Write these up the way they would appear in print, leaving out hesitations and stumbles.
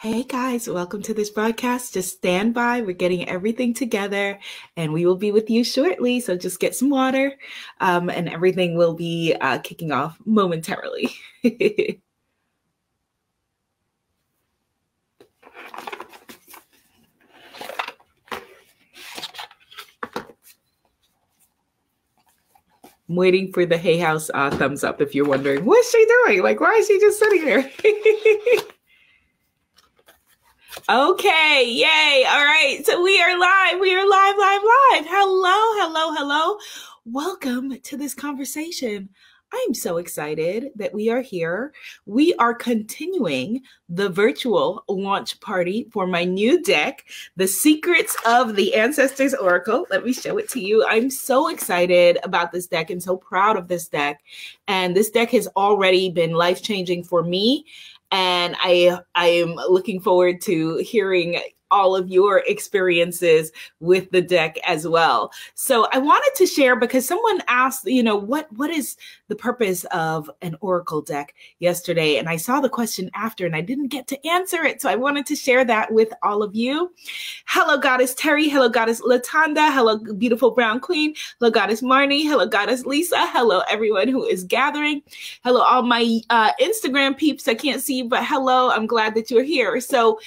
Hey guys, welcome to this broadcast. Just stand by. We're getting everything together and we will be with you shortly. So just get some water and everything will be kicking off momentarily. I'm waiting for the Hay House thumbs up if you're wondering, what's she doing? Like, why is she just sitting here? Okay. Yay. All right. So we are live. We are live. Hello. Welcome to this conversation. I'm so excited that we are here. We are continuing the virtual launch party for my new deck, The Secrets of the Ancestors Oracle. Let me show it to you. I'm so excited about this deck and so proud of this deck. And this deck has already been life-changing for me. And I am looking forward to hearing all of your experiences with the deck as well. So I wanted to share, because someone asked, you know, what is the purpose of an oracle deck yesterday? And I saw the question after and I didn't get to answer it. So I wanted to share that with all of you. Hello, Goddess Terry. Hello, Goddess Latanda. Hello, beautiful brown queen. Hello, Goddess Marnie. Hello, Goddess Lisa. Hello, everyone who is gathering. Hello, all my Instagram peeps. I can't see you, but hello, I'm glad that you're here. So,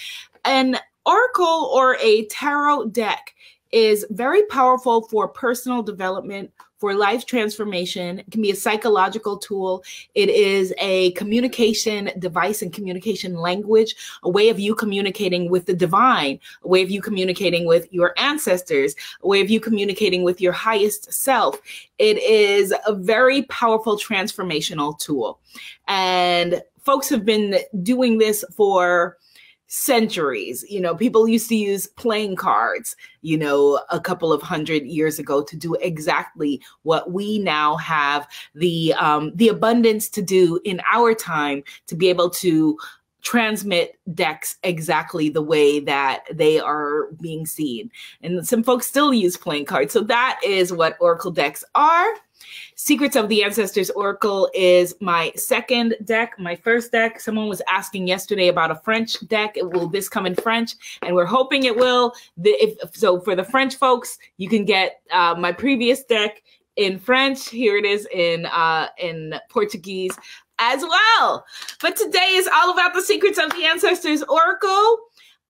and oracle or a tarot deck is very powerful for personal development, for life transformation. It can be a psychological tool. It is a communication device and communication language, a way of you communicating with the divine, a way of you communicating with your ancestors, a way of you communicating with your highest self. It is a very powerful transformational tool. And folks have been doing this for centuries. You know, people used to use playing cards, you know, a couple of hundred years ago to do exactly what we now have the abundance to do in our time, to be able to transmit decks exactly the way that they are being seen. And some folks still use playing cards. So that is what oracle decks are. Secrets of the Ancestors Oracle is my second deck, my first deck. Someone was asking yesterday about a French deck. Will this come in French? And we're hoping it will. So for the French folks, you can get my previous deck in French. Here it is in Portuguese as well. But today is all about the Secrets of the Ancestors Oracle.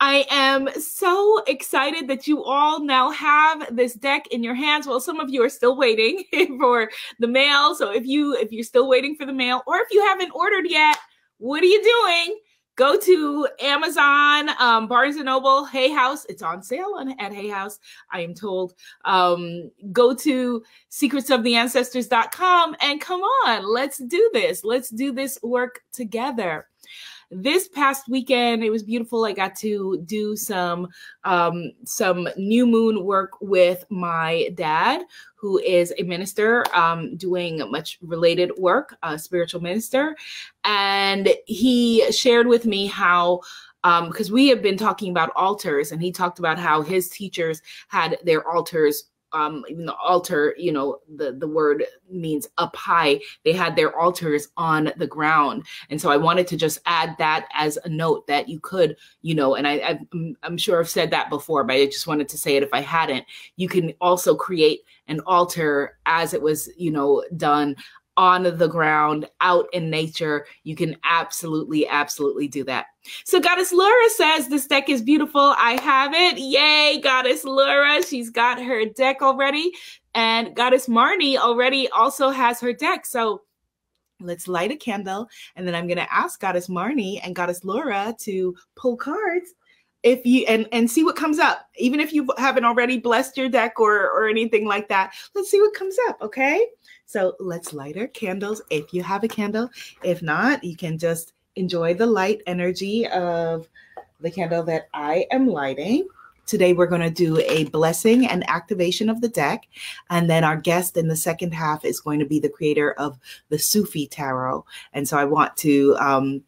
I am so excited that you all now have this deck in your hands. Well, some of you are still waiting for the mail. So if you're still waiting for the mail, or if you haven't ordered yet, what are you doing? Go to Amazon, Barnes and Noble, Hay House. It's on sale at Hay House, I am told. Go to secretsoftheancestors.com and come on, let's do this. Let's do this work together. This past weekend, it was beautiful. I got to do some new moon work with my dad, who is a minister, doing much related work, a spiritual minister. And he shared with me how, because we have been talking about altars, and he talked about how his teachers had their altars, even the altar, you know, the word means up high. They had their altars on the ground. And so I wanted to just add that as a note that you could, you know, and I'm sure I've said that before, but I just wanted to say it if I hadn't. You can also create an altar as it was, you know, done on the ground, out in nature. You can absolutely, absolutely do that. So Goddess Laura says, this deck is beautiful. I have it. Yay, Goddess Laura. She's got her deck already. And Goddess Marnie already also has her deck. So let's light a candle. And then I'm going to ask Goddess Marnie and Goddess Laura to pull cards. If you and see what comes up, even if you haven't already blessed your deck or anything like that, let's see what comes up. Okay, so let's light our candles if you have a candle. If not, you can just enjoy the light energy of the candle that I am lighting. Today we're going to do a blessing and activation of the deck, and then our guest in the second half is going to be the creator of the Sufi tarot, and so I want to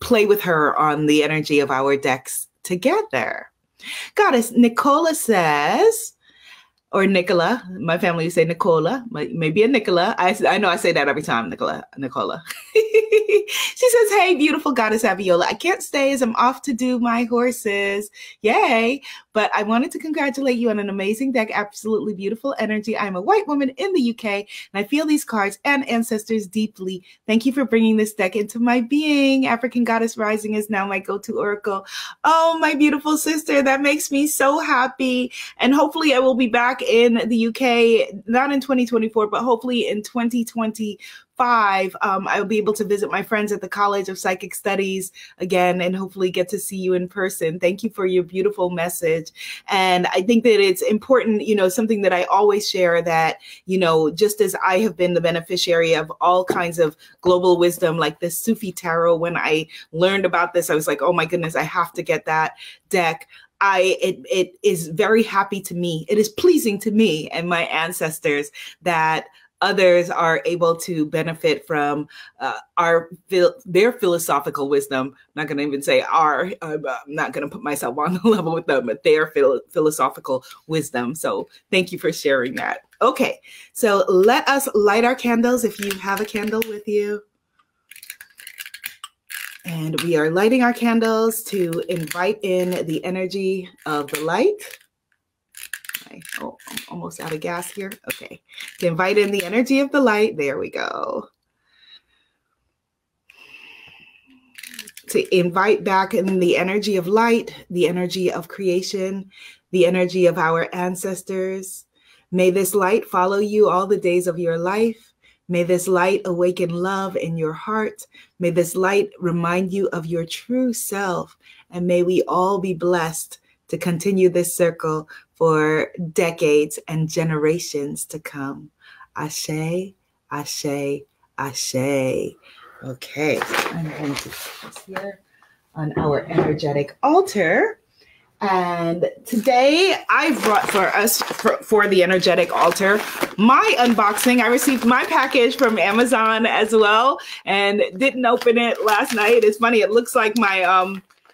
play with her on the energy of our decks together. Goddess Nicola says, or Nicola. My family say Nicola, maybe a Nicola. I know I say that every time, Nicola. She says, hey, beautiful goddess Abiola. I can't stay as I'm off to do my horses. Yay. But I wanted to congratulate you on an amazing deck. Absolutely beautiful energy. I'm a white woman in the UK and I feel these cards and ancestors deeply. Thank you for bringing this deck into my being. African Goddess Rising is now my go-to oracle. Oh, my beautiful sister. That makes me so happy. And hopefully I will be back in the UK, not in 2024, but hopefully in 2025, I'll be able to visit my friends at the College of Psychic Studies again and hopefully get to see you in person. Thank you for your beautiful message. And I think that it's important, you know, something that I always share that, you know, just as I have been the beneficiary of all kinds of global wisdom, like the Sufi tarot, when I learned about this, I was like, oh my goodness, I have to get that deck. It is very happy to me. It is pleasing to me and my ancestors that others are able to benefit from their philosophical wisdom. I'm not going to even say our, I'm not going to put myself on the level with them, but their philosophical wisdom. So thank you for sharing that. Okay, so let us light our candles if you have a candle with you. And we are lighting our candles to invite in the energy of the light. Oh, I'm almost out of gas here. Okay. To invite in the energy of the light. There we go. To invite back in the energy of light, the energy of creation, the energy of our ancestors. May this light follow you all the days of your life. May this light awaken love in your heart. May this light remind you of your true self. And may we all be blessed to continue this circle for decades and generations to come. Ashe, ashe, ashe. Okay, I'm going to focus here on our energetic altar. And today I brought for us, for the energetic altar, my unboxing. I received my package from Amazon as well and didn't open it last night. It's funny. It looks like my,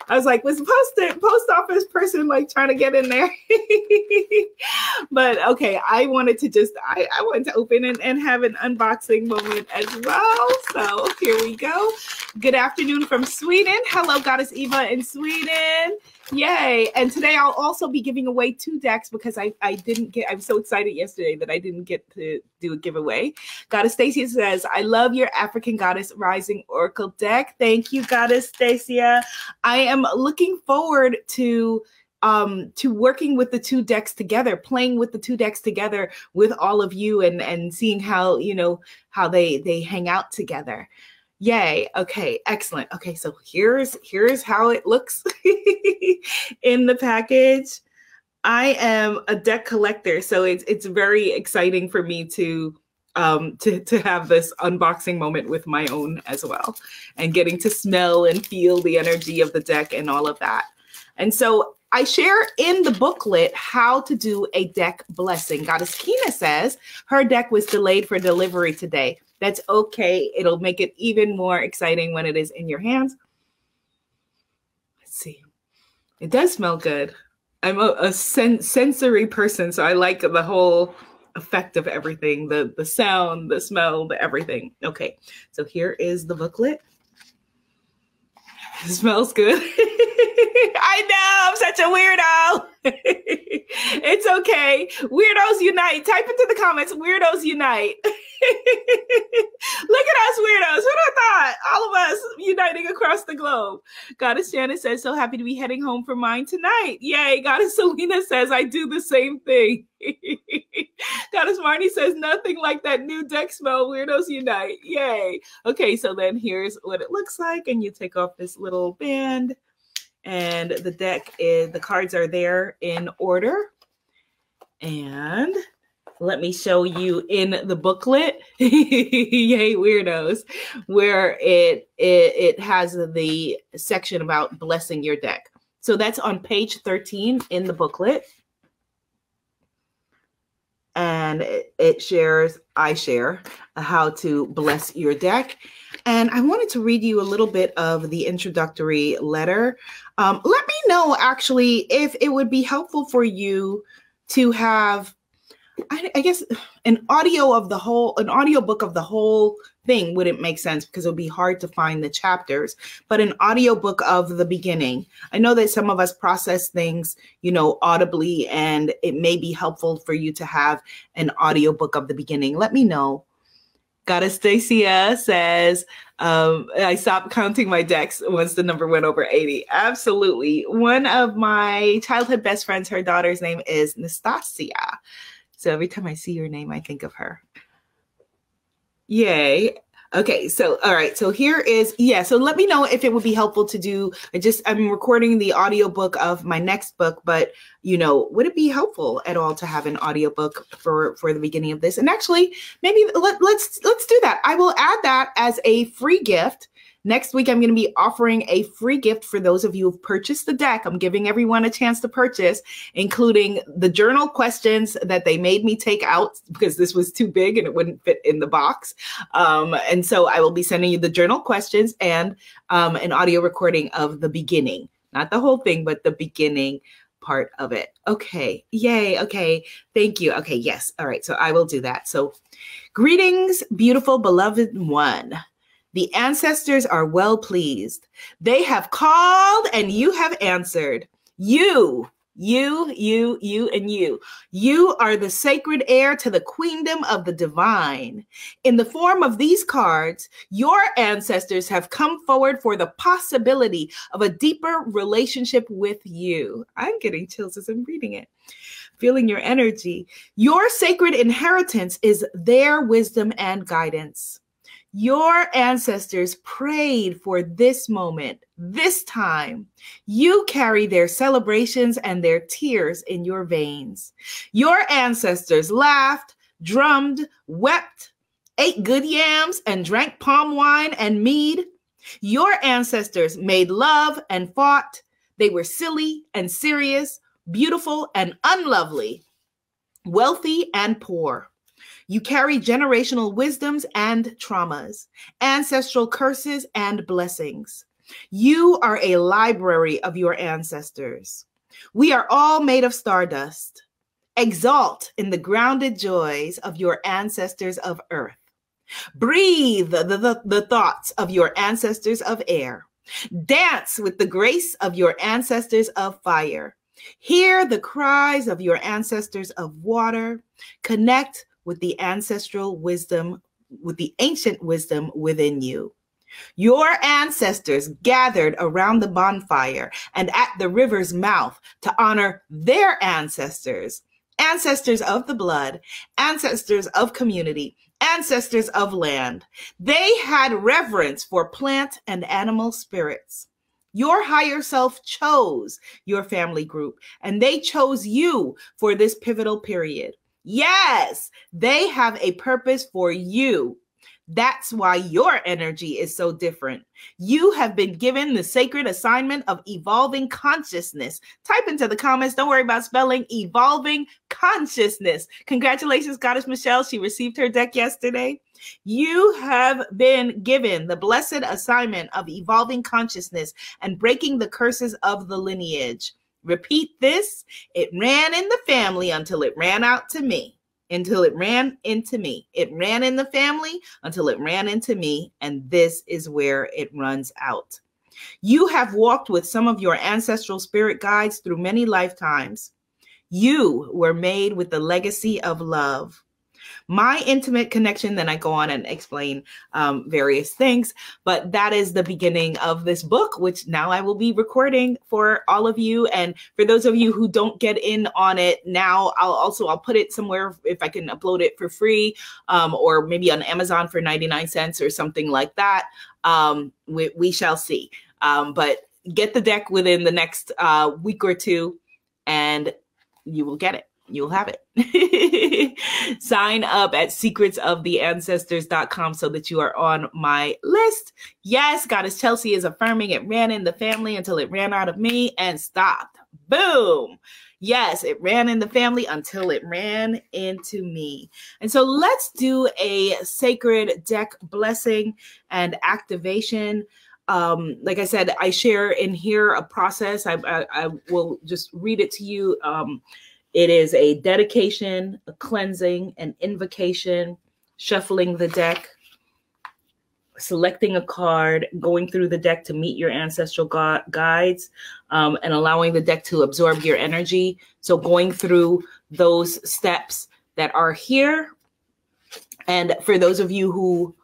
I was like, was the post office person like trying to get in there? But okay, I wanted to just, I wanted to open it and have an unboxing moment as well. So here we go. Good afternoon from Sweden. Hello, Goddess Eva in Sweden. Yay. And today I'll also be giving away two decks because I was so excited yesterday that I didn't get to do a giveaway. Goddess Stacia says, I love your African Goddess Rising Oracle deck. Thank you, Goddess Stacia. I am looking forward to working with the two decks together, playing with the two decks together with all of you and seeing how, you know, how they hang out together. Yay. Okay. Excellent. Okay. So here's how it looks in the package. I am a deck collector, so it's very exciting for me to have this unboxing moment with my own as well and getting to smell and feel the energy of the deck and all of that. And so I share in the booklet how to do a deck blessing. Goddess Kina says her deck was delayed for delivery today. That's okay. It'll make it even more exciting when it is in your hands. Let's see. It does smell good. I'm a sensory person, so I like the whole effect of everything, the sound, the smell, the everything. Okay, so here is the booklet. It smells good. I know, I'm such a weirdo. It's okay. Weirdos unite. Type into the comments, weirdos unite. Look at us weirdos. Who'd have thought? All of us uniting across the globe. Goddess Shannon says, so happy to be heading home for mine tonight. Yay. Goddess Selena says, I do the same thing. Goddess Marnie says, nothing like that new deck smell. Weirdos unite. Yay. Okay, so then here's what it looks like. And you take off this little band. And the deck is, the cards are there in order. And let me show you in the booklet, yay weirdos, where it has the section about blessing your deck. So that's on page 13 in the booklet. And it shares, I share, how to bless your deck. And I wanted to read you a little bit of the introductory letter. Let me know, actually, if it would be helpful for you to have I guess an audiobook of the whole thing wouldn't make sense because it would be hard to find the chapters, but an audiobook of the beginning. I know that some of us process things, you know, audibly, and it may be helpful for you to have an audiobook of the beginning. Let me know. Goddess Dacia says, I stopped counting my decks once the number went over 80. Absolutely. One of my childhood best friends, her daughter's name is Nastasia. So every time I see your name, I think of her. Yay. Okay. So, all right. So here is, yeah. So let me know if it would be helpful to do, I'm recording the audiobook of my next book, but you know, would it be helpful at all to have an audiobook for the beginning of this? And actually maybe let's do that. I will add that as a free gift. Next week, I'm going to be offering a free gift for those of you who've purchased the deck. I'm giving everyone a chance to purchase, including the journal questions that they made me take out because this was too big and it wouldn't fit in the box. And so I will be sending you the journal questions and an audio recording of the beginning, not the whole thing, but the beginning part of it. Okay. Yay. Okay. Thank you. Okay. Yes. All right. So I will do that. So greetings, beautiful, beloved one. The ancestors are well pleased. They have called and you have answered. You, and you. You are the sacred heir to the queendom of the divine. In the form of these cards, your ancestors have come forward for the possibility of a deeper relationship with you. I'm getting chills as I'm reading it. Feeling your energy. Your sacred inheritance is their wisdom and guidance. Your ancestors prayed for this moment, this time. You carry their celebrations and their tears in your veins. Your ancestors laughed, drummed, wept, ate good yams, and drank palm wine and mead. Your ancestors made love and fought. They were silly and serious, beautiful and unlovely, wealthy and poor. You carry generational wisdoms and traumas, ancestral curses and blessings. You are a library of your ancestors. We are all made of stardust. Exalt in the grounded joys of your ancestors of earth. Breathe the thoughts of your ancestors of air. Dance with the grace of your ancestors of fire. Hear the cries of your ancestors of water. Connect with the ancestral wisdom, with the ancient wisdom within you. Your ancestors gathered around the bonfire and at the river's mouth to honor their ancestors, ancestors of the blood, ancestors of community, ancestors of land. They had reverence for plant and animal spirits. Your higher self chose your family group, and they chose you for this pivotal period. Yes, they have a purpose for you. That's why your energy is so different. You have been given the sacred assignment of evolving consciousness. Type into the comments. Don't worry about spelling. Evolving consciousness. Congratulations, Goddess Michelle. She received her deck yesterday. You have been given the blessed assignment of evolving consciousness and breaking the curses of the lineage. Repeat this, it ran in the family until it ran out to me, until it ran into me. It ran in the family until it ran into me, and this is where it runs out. You have walked with some of your ancestral spirit guides through many lifetimes. You were made with the legacy of love. My intimate connection, then I go on and explain various things, but that is the beginning of this book, which now I will be recording for all of you. And for those of you who don't get in on it now, I'll put it somewhere if I can upload it for free, or maybe on Amazon for 99 cents or something like that. We shall see. But get the deck within the next week or two and you will get it. You'll have it. Sign up at secretsoftheancestors.com so that you are on my list. Yes, Goddess Chelsea is affirming it ran in the family until it ran out of me and stopped. Boom. Yes, it ran in the family until it ran into me. And so let's do a sacred deck blessing and activation. Like I said, I share in here a process. I will just read it to you. It is a dedication, a cleansing, an invocation, shuffling the deck, selecting a card, going through the deck to meet your ancestral guides, and allowing the deck to absorb your energy. So going through those steps that are here. And for those of you who,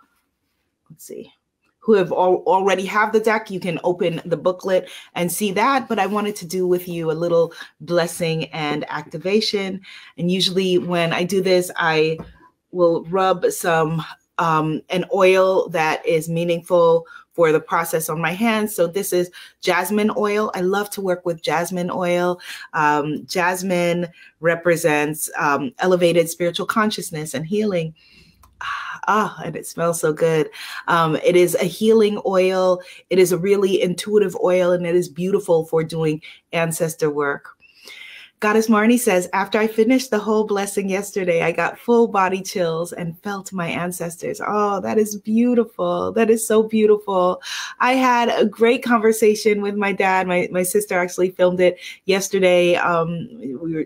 let's see, who have already have the deck, you can open the booklet and see that. But I wanted to do with you a little blessing and activation. And usually when I do this, I will rub some an oil that is meaningful for the process on my hands. So this is jasmine oil. I love to work with jasmine oil. Jasmine represents elevated spiritual consciousness and healing. Ah, and it smells so good. It is a healing oil. It is a really intuitive oil, and it is beautiful for doing ancestor work. Goddess Marnie says, after I finished the whole blessing yesterday, I got full body chills and felt my ancestors. Oh, that is beautiful. That is so beautiful. I had a great conversation with my dad. My sister actually filmed it yesterday.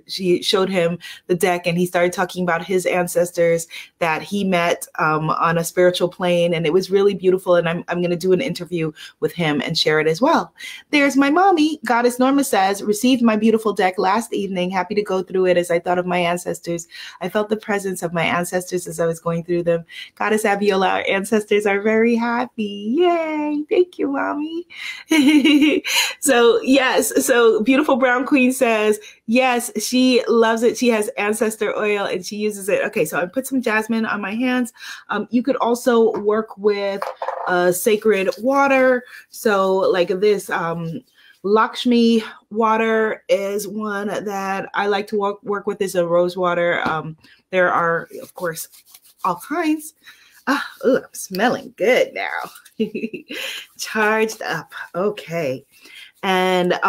She showed him the deck, and he started talking about his ancestors that he met on a spiritual plane. And it was really beautiful. And I'm going to do an interview with him and share it as well. There's my mommy. Goddess Norma says, received my beautiful deck last evening. Happy to go through it as I thought of my ancestors. I felt the presence of my ancestors as I was going through them. Goddess Abiola, our ancestors are very happy. Yay. Thank you, mommy. So yes. So beautiful brown queen says, yes, she loves it. She has ancestor oil and she uses it. Okay. So I put some jasmine on my hands. You could also work with sacred water. So like this, Lakshmi water is one that I like to work with. Is a rose water. There are, of course, all kinds. Oh, I'm smelling good now. Charged up. Okay. And,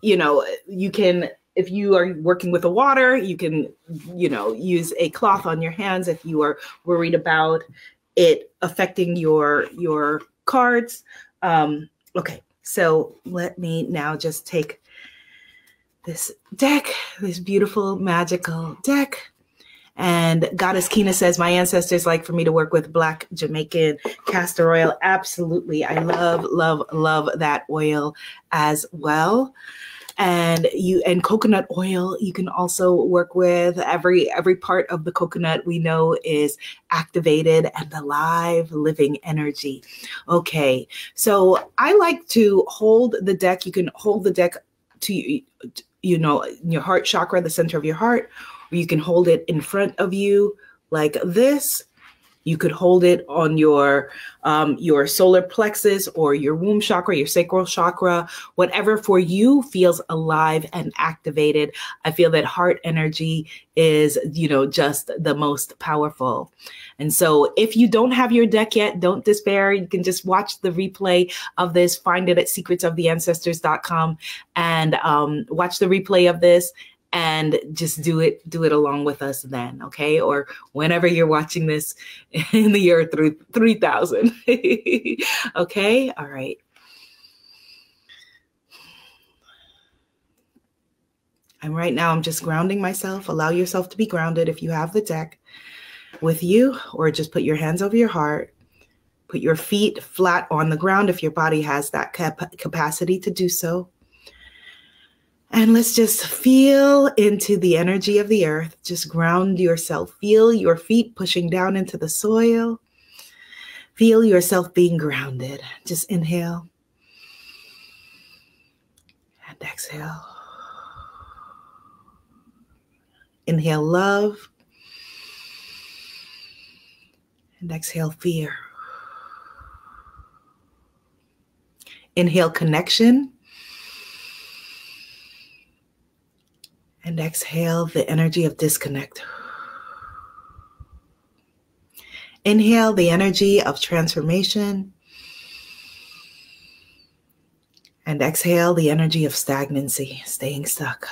you know, you can, if you are working with the water, you can, you know, use a cloth on your hands if you are worried about it affecting your cards. Okay. So let me now just take this deck, this beautiful, magical deck. And Goddess Kina says, my ancestors like for me to work with black Jamaican castor oil. Absolutely. I love, love, love that oil as well. And coconut oil, you can also work with. Every part of the coconut we know is activated and alive, living energy. Okay, so I like to hold the deck. You can hold the deck to, you know, your heart chakra, the center of your heart, or you can hold it in front of you like this. You could hold it on your solar plexus or your womb chakra, your sacral chakra, whatever for you feels alive and activated. I feel that heart energy is, you know, just the most powerful. And so if you don't have your deck yet, don't despair. You can just watch the replay of this. Find it at secretsoftheancestors.com and watch the replay of this. And just do it along with us then, okay? Or whenever you're watching this in the year 3000, okay? All right. And right now I'm just grounding myself. Allow yourself to be grounded if you have the deck with you, or just put your hands over your heart. Put your feet flat on the ground if your body has that capacity to do so. And let's just feel into the energy of the earth. Just ground yourself. Feel your feet pushing down into the soil. Feel yourself being grounded. Just inhale and exhale. Inhale love and exhale fear. Inhale connection. And exhale the energy of disconnect. Inhale the energy of transformation. And exhale the energy of stagnancy, staying stuck.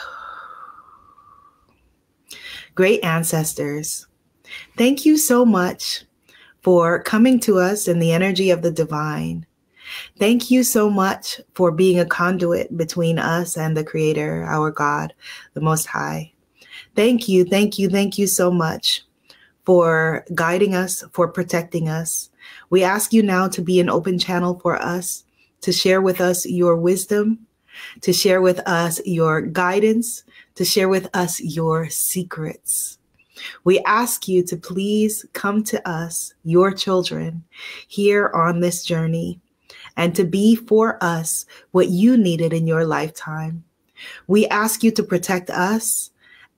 Great ancestors, thank you so much for coming to us in the energy of the divine. Thank you so much for being a conduit between us and the Creator, our God, the Most High. Thank you, thank you, thank you so much for guiding us, for protecting us. We ask you now to be an open channel for us, to share with us your wisdom, to share with us your guidance, to share with us your secrets. We ask you to please come to us, your children, here on this journey, and to be for us what you needed in your lifetime. We ask you to protect us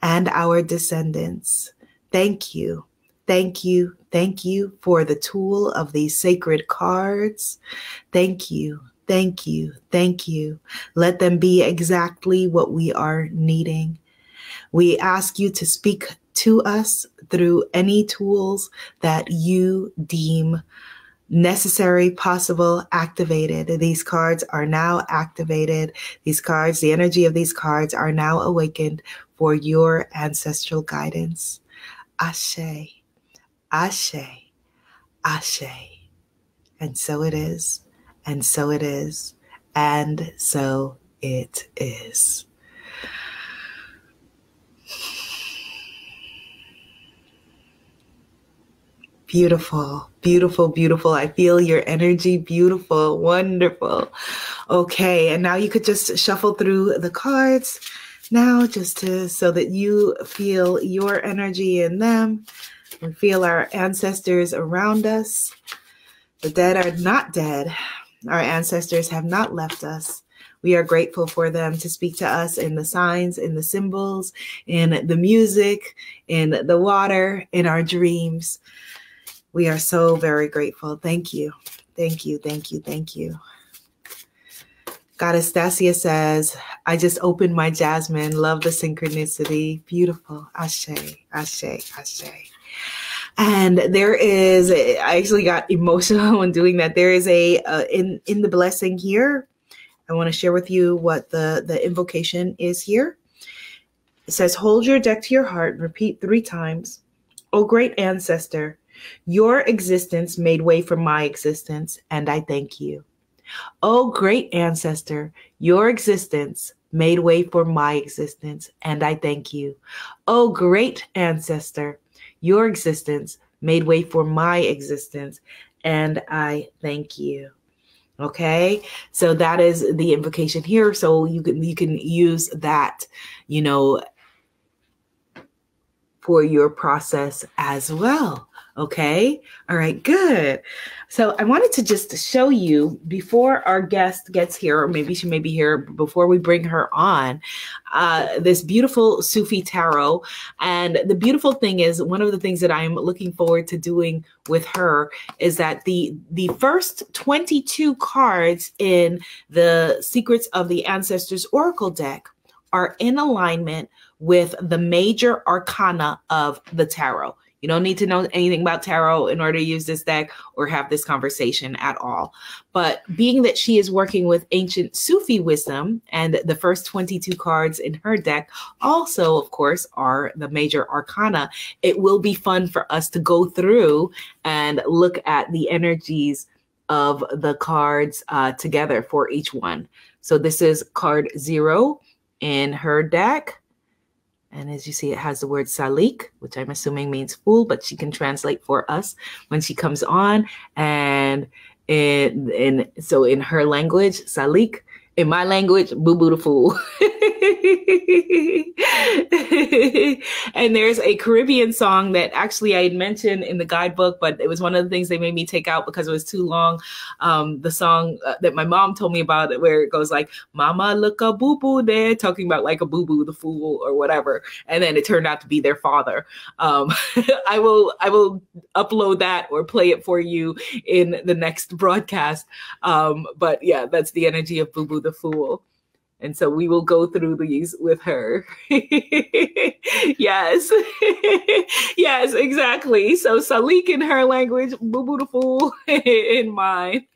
and our descendants. Thank you. Thank you. Thank you for the tool of these sacred cards. Thank you. Thank you. Thank you. Let them be exactly what we are needing. We ask you to speak to us through any tools that you deem necessary, possible, activated. These cards are now activated. These cards, the energy of these cards are now awakened for your ancestral guidance. Ashe, ashe, ashe. And so it is, and so it is, and so it is. Beautiful, beautiful, beautiful. I feel your energy. Beautiful, wonderful. Okay, and now you could just shuffle through the cards now just to, so that you feel your energy in them. We feel our ancestors around us. The dead are not dead. Our ancestors have not left us. We are grateful for them to speak to us in the signs, in the symbols, in the music, in the water, in our dreams. We are so very grateful. Thank you. Thank you. Thank you. Thank you. Goddess Stasia says, I just opened my jasmine. Love the synchronicity. Beautiful. Ashe, ashe, ashe. And there is, I actually got emotional when doing that. There is in the blessing here, I want to share with you what the invocation is here. It says, hold your deck to your heart and repeat 3 times. Oh, great ancestor, your existence made way for my existence, and I thank you. Oh, great ancestor, your existence made way for my existence, and I thank you. Oh, great ancestor, your existence made way for my existence, and I thank you. Okay, so that is the invocation here. So you can use that, you know, for your process as well. Okay. All right. Good. So I wanted to just show you before our guest gets here, or maybe she may be here before we bring her on, this beautiful Sufi tarot. And the beautiful thing is, one of the things that I'm looking forward to doing with her is that the first 22 cards in the Secrets of the Ancestors Oracle deck are in alignment with the major arcana of the tarot. You don't need to know anything about tarot in order to use this deck or have this conversation at all. But being that she is working with ancient Sufi wisdom, and the first 22 cards in her deck also, of course, are the major arcana, it will be fun for us to go through and look at the energies of the cards together for each one. So this is card 0 in her deck. And as you see, it has the word Salik, which I'm assuming means fool, but she can translate for us when she comes on. And so in her language, Salik. In my language, boo-boo the fool. And there's a Caribbean song that actually I had mentioned in the guidebook, but it was one of the things they made me take out because it was too long. The song that my mom told me about, where it goes like, mama, look a boo-boo there, talking about like a boo-boo the fool or whatever. And then it turned out to be their father. I will upload that or play it for you in the next broadcast. But yeah, that's the energy of boo-boo the fool. And so we will go through these with her. Yes. Yes, exactly. So Salik in her language, boo-boo the fool in mine.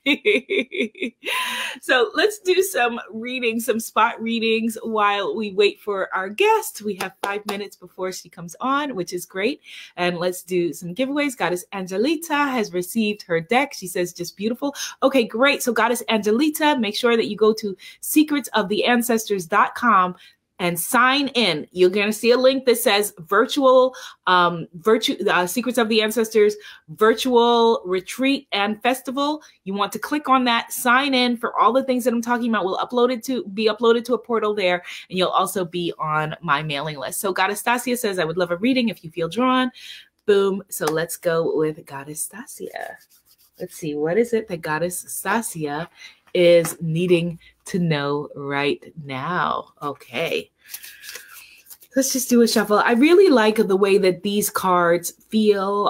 So let's do some readings, some spot readings while we wait for our guest. We have 5 minutes before she comes on, which is great. And let's do some giveaways. Goddess Angelita has received her deck. She says, just beautiful. Okay, great. So Goddess Angelita, make sure that you go to secretsoftheancestors.com and sign in. You're going to see a link that says Secrets of the Ancestors Virtual Retreat and Festival. You want to click on that, sign in for all the things that I'm talking about. We'll be uploaded to a portal there, and you'll also be on my mailing list. So Goddess Stasia says, I would love a reading if you feel drawn. Boom. So let's go with Goddess Stasia. Let's see, what is it that Goddess Stasia is needing to know right now? Okay, let's just do a shuffle. I really like the way that these cards feel,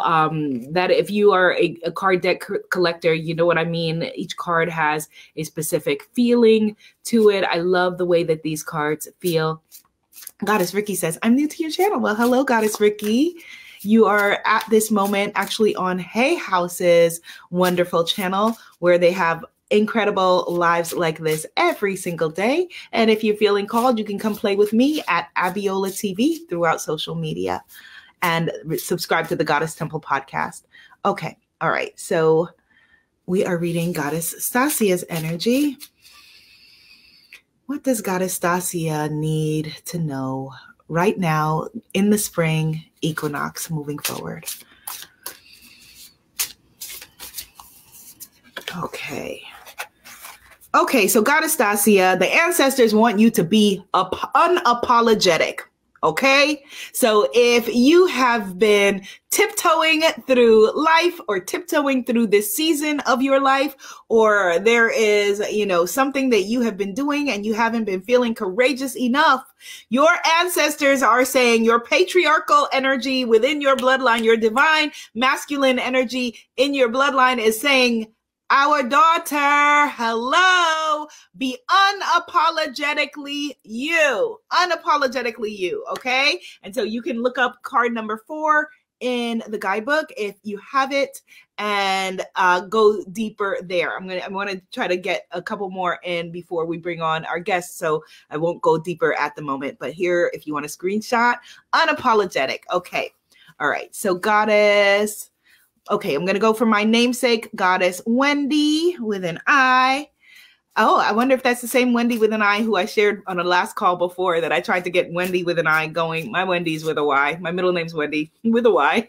that if you are a card deck collector, you know what I mean. Each card has a specific feeling to it. I love the way that these cards feel. Goddess Ricky says, I'm new to your channel. Well, hello, Goddess Ricky. You are at this moment actually on Hay House's wonderful channel, where they have incredible lives like this every single day. And if you're feeling called, you can come play with me at Abiola TV throughout social media, and subscribe to the Goddess Temple podcast. Okay. All right. So we are reading Goddess Stasia's energy. What does Goddess Stasia need to know right now in the spring equinox moving forward? Okay. Okay, so Goddess Stasia, the ancestors want you to be unapologetic, okay? So if you have been tiptoeing through life, or tiptoeing through this season of your life, or there is, you know, something that you have been doing and you haven't been feeling courageous enough, your ancestors are saying your patriarchal energy within your bloodline, your divine masculine energy in your bloodline is saying, our daughter, hello, be unapologetically you, okay? And so you can look up card number 4 in the guidebook if you have it, and go deeper there. I want to try to get a couple more in before we bring on our guests, so I won't go deeper at the moment. But here, if you want a screenshot, unapologetic. Okay, all right, so Goddess. Okay, I'm going to go for my namesake, Goddess Wendy with an I. Oh, I wonder if that's the same Wendy with an I who I shared on the last call before, that I tried to get Wendy with an I going. My Wendy's with a Y. My middle name's Wendy with a Y.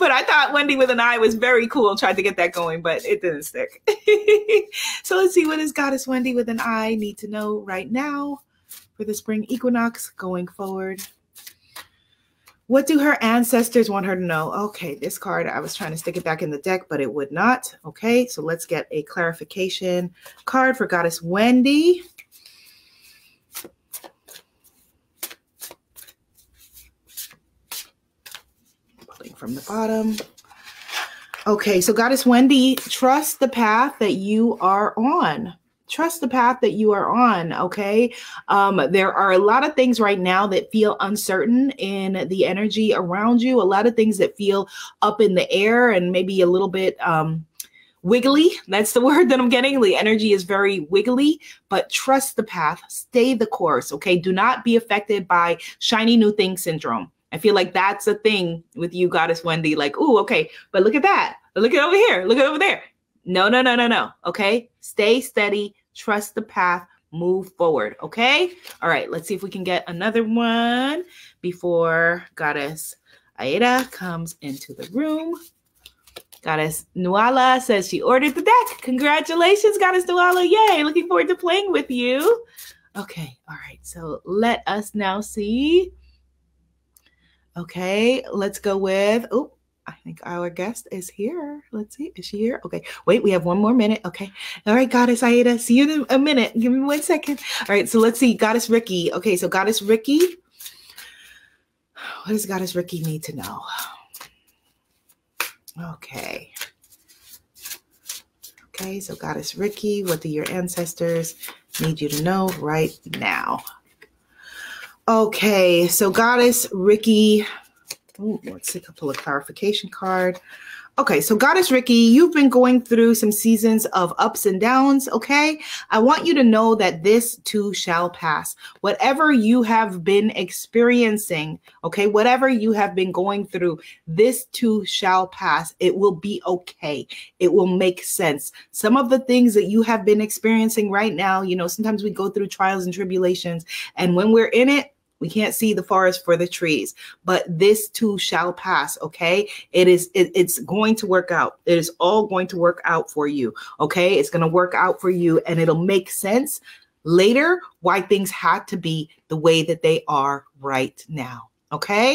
But I thought Wendy with an I was very cool and tried to get that going, but it didn't stick. So let's see, what does Goddess Wendy with an I need to know right now for the spring equinox going forward? What do her ancestors want her to know? Okay, this card, I was trying to stick it back in the deck, but it would not. Okay, so let's get a clarification card for Goddess Wendy. Pulling from the bottom. Okay, so Goddess Wendy, trust the path that you are on. Trust the path that you are on, okay? There are a lot of things right now that feel uncertain in the energy around you, a lot of things that feel up in the air and maybe a little bit wiggly. That's the word that I'm getting. The energy is very wiggly, but trust the path. Stay the course, okay? Do not be affected by shiny new thing syndrome. I feel like that's a thing with you, Goddess Wendy, like, ooh, okay, but look at that. Look at over here. Look at over there. No, no, no, no, no, okay? Stay steady. Trust the path, move forward, okay? All right, let's see if we can get another one before Goddess Aida comes into the room. Goddess Nuala says she ordered the deck. Congratulations, Goddess Nuala, yay, looking forward to playing with you. Okay, all right, so let us now see. Okay, let's go with, oh, I think our guest is here. Let's see. Is she here? Okay. Wait, we have one more minute. Okay. All right, Goddess Aida. See you in a minute. Give me 1 second. All right. So let's see. Goddess Ricky. Okay. So Goddess Ricky. What does Goddess Ricky need to know? Okay. Okay. So Goddess Ricky, what do your ancestors need you to know right now? Okay. So Goddess Ricky. Oh, let's take a pull a clarification card. Okay, so Goddess Ricky, you've been going through some seasons of ups and downs, okay? I want you to know that this too shall pass. Whatever you have been experiencing, okay, whatever you have been going through, this too shall pass. It will be okay. It will make sense. Some of the things that you have been experiencing right now, you know, sometimes we go through trials and tribulations, and when we're in it, we can't see the forest for the trees, but this too shall pass. Okay. It's going to work out. It is all going to work out for you. Okay. It's going to work out for you, and it'll make sense later why things had to be the way that they are right now. Okay.